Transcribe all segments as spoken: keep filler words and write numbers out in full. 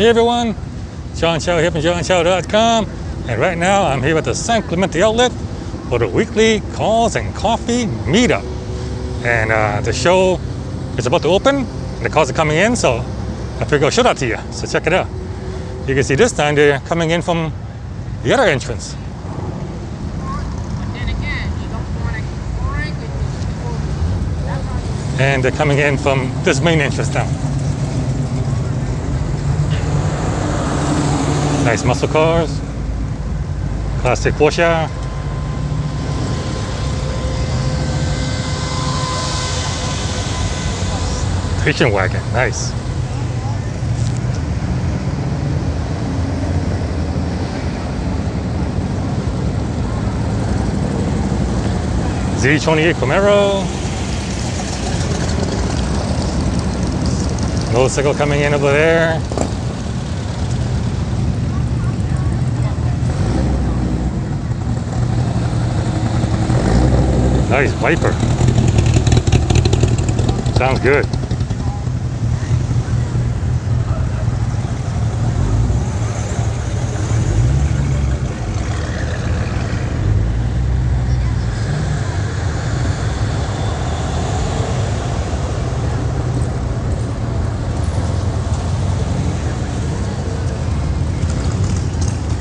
Hey everyone, John Chow here from John Chow dot com, and right now I'm here at the San Clemente Outlet for the weekly Cars and Coffee meetup. And uh, the show is about to open, and the cars are coming in, so I figured I'll show that to you. So check it out. You can see this time they're coming in from the other entrance. And they're coming in from this main entrance now. Nice muscle cars, classic Porsche. Station wagon, nice. Z twenty-eight Camaro. Motorcycle coming in over there. Nice Viper. Sounds good.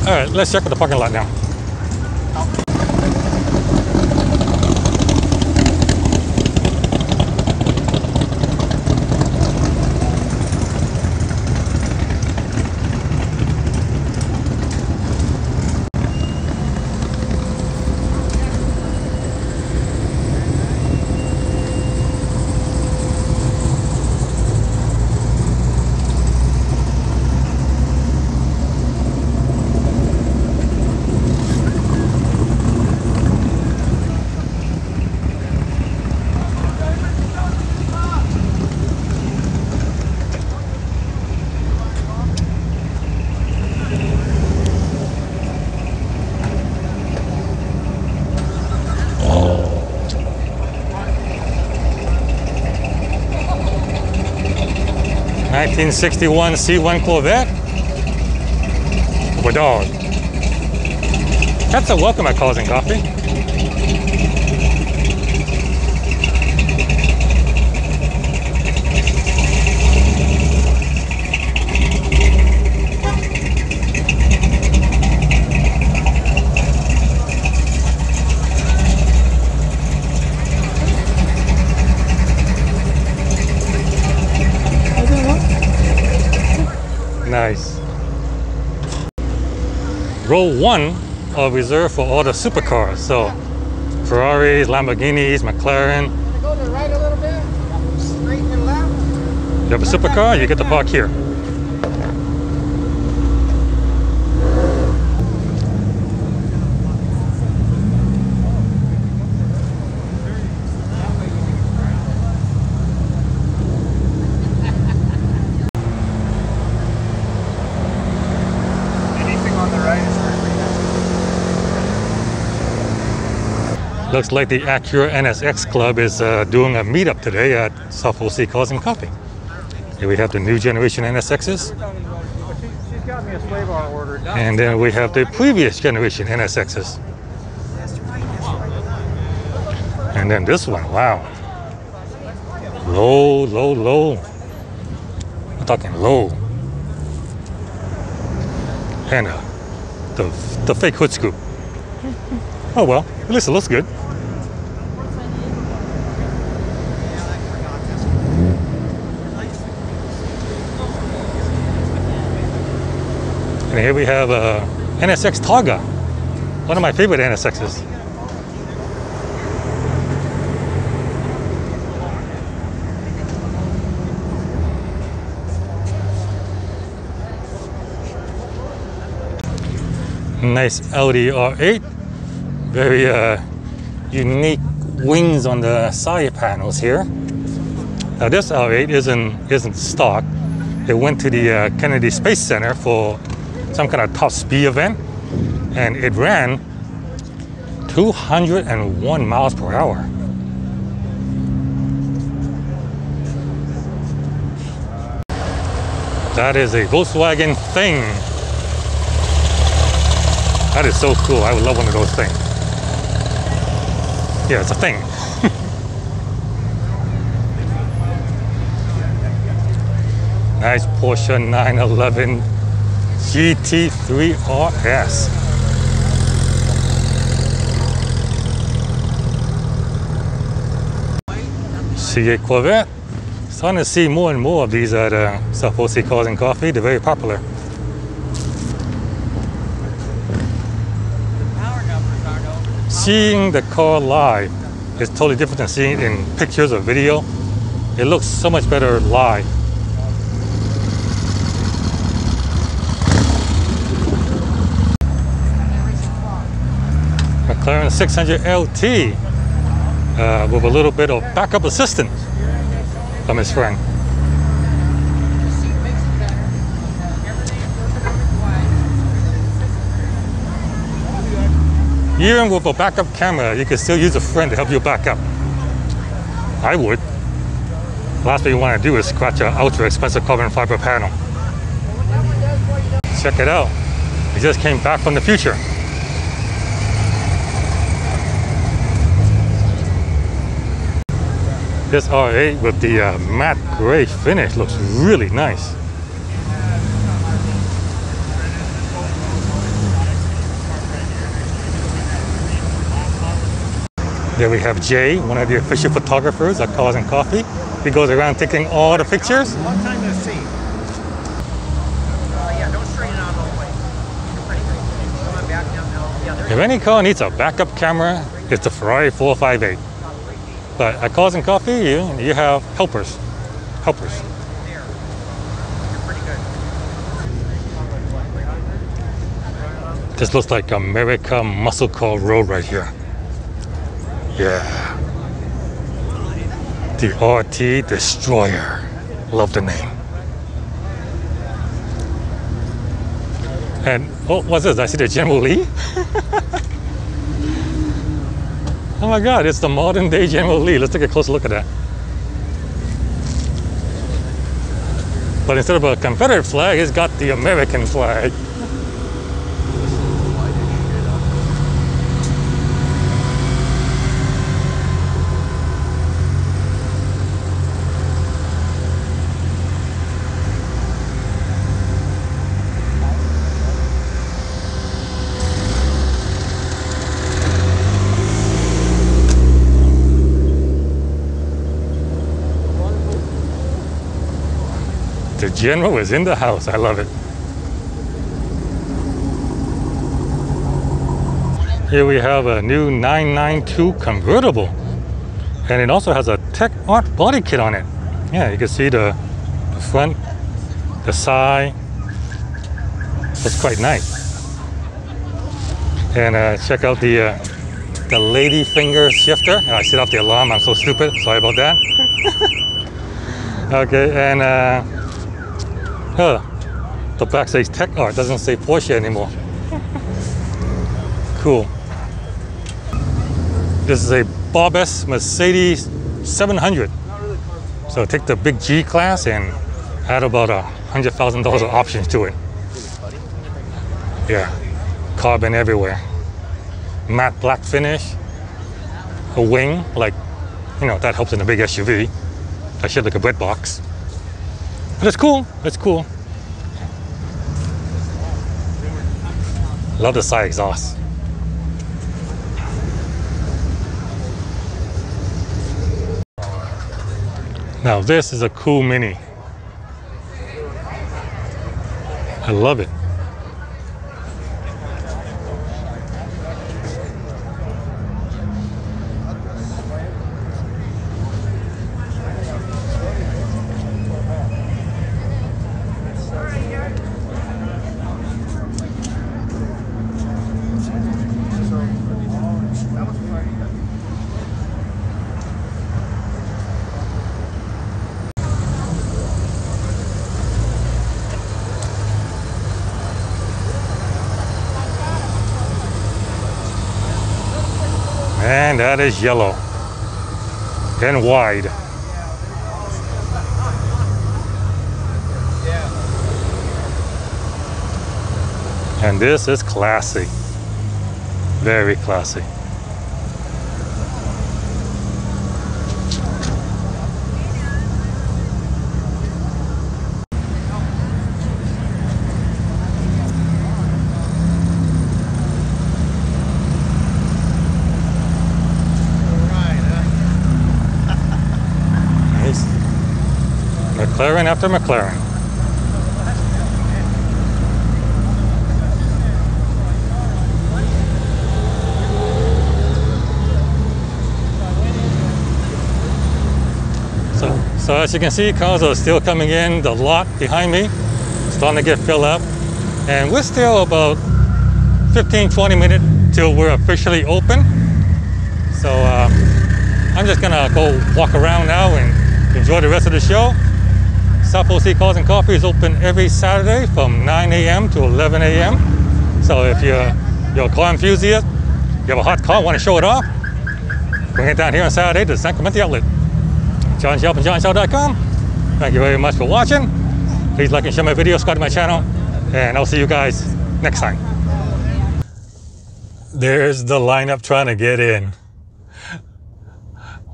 All right, let's check out the parking lot now. nineteen sixty-one C one Corvette with dog. That's a welcome at Cars and Coffee. Nice. Row one are reserved for all the supercars. So Ferraris, Lamborghinis, McLaren. Go to the right a little bit, straight and left. You have a supercar, you get to park here. Looks like the Acura N S X Club is uh, doing a meetup today at South O C Cars and Coffee. Here we have the new generation N S X's. And then we have the previous generation N S X's. And then this one, wow. Low, low, low. I'm talking low. And uh, the, the fake hood scoop. Oh well, at least it looks good. And here we have a N S X Targa, one of my favorite N S X's. Nice Audi R eight, very uh, unique wings on the side panels here. Now this R eight isn't isn't stock. It went to the uh, Kennedy Space Center for some kind of top speed event, and it ran two hundred one miles per hour. That is a Volkswagen thing. That is so cool. I would love one of those things. Yeah, it's a thing. Nice Porsche nine eleven G T three R S. See a Corvette. Starting to see more and more of these at uh, South O C Cars and Coffee. They're very popular. Seeing the car live is totally different than seeing it in pictures or video. It looks so much better live. McLaren six hundred L T uh, with a little bit of backup assistance from his friend. Even with a backup camera, you can still use a friend to help you back up. I would. Last thing you want to do is scratch an ultra expensive carbon fiber panel. Check it out. It just came back from the future. This R eight with the uh, matte gray finish looks really nice. There we have Jay, one of the official photographers at Cars and Coffee. He goes around taking all the pictures. Long time no see. Uh, yeah, don't straighten out all the way. You're pretty good. Come on back downhill. Yeah, if any car needs a backup camera, it's the Ferrari four fifty-eight. But at Cars and Coffee, you you have helpers, helpers. There, you're pretty good. This looks like America Muscle Car Road right here. Yeah. The R T Destroyer. Love the name. And oh, what's this? I see the General Lee. Oh my God, it's the modern day General Lee. Let's take a closer look at that. But instead of a Confederate flag, it's got the American flag. The General is in the house. I love it. Here we have a new nine ninety-two convertible. And it also has a Tech Art body kit on it. Yeah, you can see the, the front, the side. It's quite nice. And uh, check out the, uh, the lady finger shifter. I set off the alarm. I'm so stupid. Sorry about that. Okay, and... Uh, Huh. The back says Tech Art, doesn't say Porsche anymore. Cool. This is a Bob S Mercedes seven hundred. So take the big G-Class and add about one hundred thousand dollars of options to it. Yeah, carbon everywhere. Matte black finish. A wing, like, you know, that helps in a big S U V. That shaped like a bread box. But it's cool, it's cool. Love the side exhaust. Now this is a cool Mini. I love it. And that is yellow and wide. Yeah. And this is classy. Very classy. McLaren after McLaren. So, so as you can see, cars are still coming in. The lot behind me is starting to get filled up. And we're still about fifteen, twenty minutes till we're officially open. So uh, I'm just gonna go walk around now and enjoy the rest of the show. South O C Cars and Coffee is open every Saturday from nine A M to eleven A M So if you're, you're a car enthusiast, you have a hot car, want to show it off, bring it down here on Saturday to the San Clemente Outlet. John Chow from John Chow dot com. Thank you very much for watching. Please like and share my video, subscribe to my channel, and I'll see you guys next time. There's the lineup trying to get in.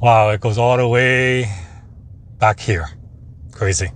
Wow, it goes all the way back here. Crazy.